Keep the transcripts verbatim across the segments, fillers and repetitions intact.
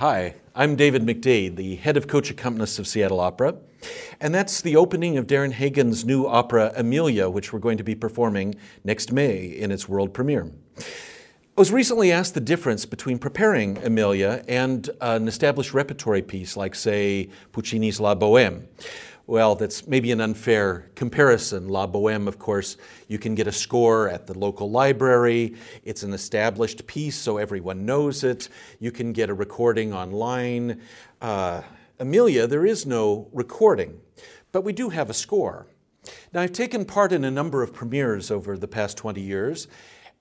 Hi, I'm David McDade, the head of coach accompanists of Seattle Opera, and that's the opening of Darren Hagen's new opera, Amelia, which we're going to be performing next May in its world premiere. I was recently asked the difference between preparing Amelia and an established repertory piece like, say, Puccini's La Bohème. Well, that's maybe an unfair comparison. La Bohème, of course, you can get a score at the local library. It's an established piece, so everyone knows it. You can get a recording online. Uh, Amelia, there is no recording, but we do have a score. Now, I've taken part in a number of premieres over the past twenty years,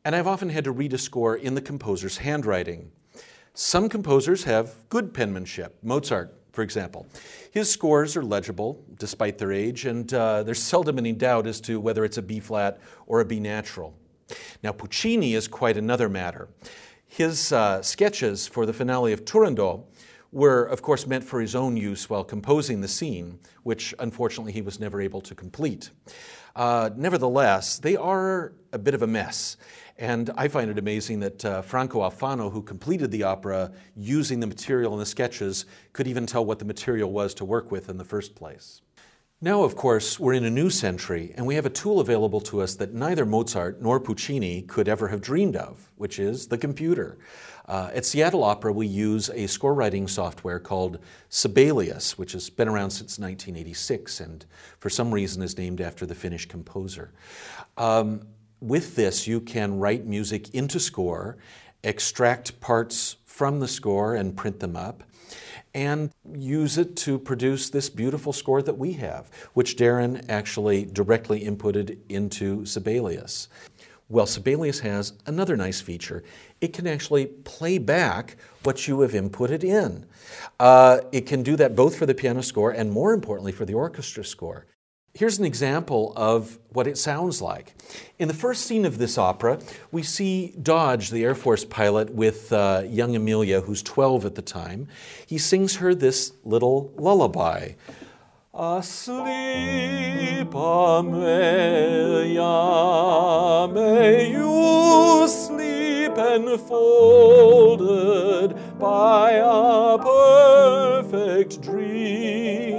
and I've often had to read a score in the composer's handwriting. Some composers have good penmanship. Mozart, for example. His scores are legible, despite their age, and uh, there's seldom any doubt as to whether it's a B-flat or a B-natural. Now, Puccini is quite another matter. His uh, sketches for the finale of Turandot were, of course, meant for his own use while composing the scene, which, unfortunately, he was never able to complete. Uh, nevertheless, they are a bit of a mess, and I find it amazing that uh, Franco Alfano, who completed the opera using the material in the sketches, could even tell what the material was to work with in the first place. Now, of course, we're in a new century, and we have a tool available to us that neither Mozart nor Puccini could ever have dreamed of, which is the computer. Uh, at Seattle Opera, we use a score writing software called Sibelius, which has been around since nineteen eighty-six, and for some reason is named after the Finnish composer. Um, with this, you can write music into score, extract parts from the score and print them up, and use it to produce this beautiful score that we have, which Darren actually directly inputted into Sibelius. Well, Sibelius has another nice feature. It can actually play back what you have inputted in. Uh, it can do that both for the piano score and, more importantly, for the orchestra score. Here's an example of what it sounds like. In the first scene of this opera, we see Dodge, the Air Force pilot, with uh, young Amelia, who's twelve at the time. He sings her this little lullaby. Asleep, Amelia, may you sleep enfolded by a perfect dream.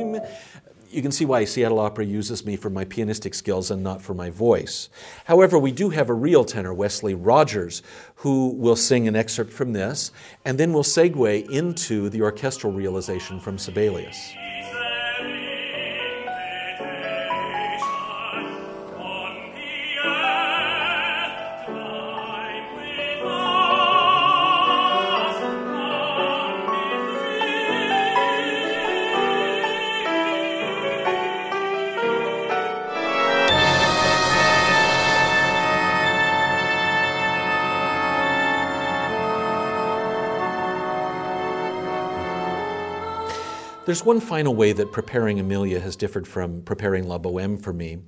You can see why Seattle Opera uses me for my pianistic skills and not for my voice. However, we do have a real tenor, Wesley Rogers, who will sing an excerpt from this, and then we'll segue into the orchestral realization from Sibelius. There's one final way that preparing Amelia has differed from preparing La Bohème for me,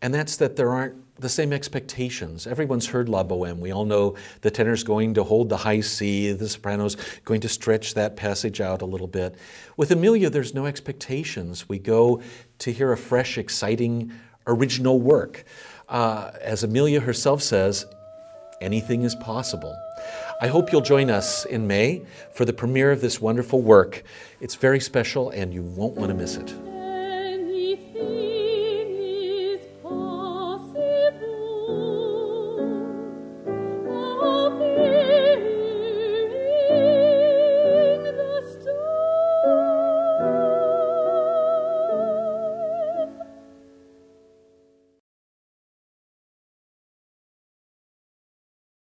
and that's that there aren't the same expectations. Everyone's heard La Bohème. We all know the tenor's going to hold the high C, the soprano's going to stretch that passage out a little bit. With Amelia, there's no expectations. We go to hear a fresh, exciting, original work. Uh, as Amelia herself says, anything is possible. I hope you'll join us in May for the premiere of this wonderful work. It's very special and you won't want to miss it.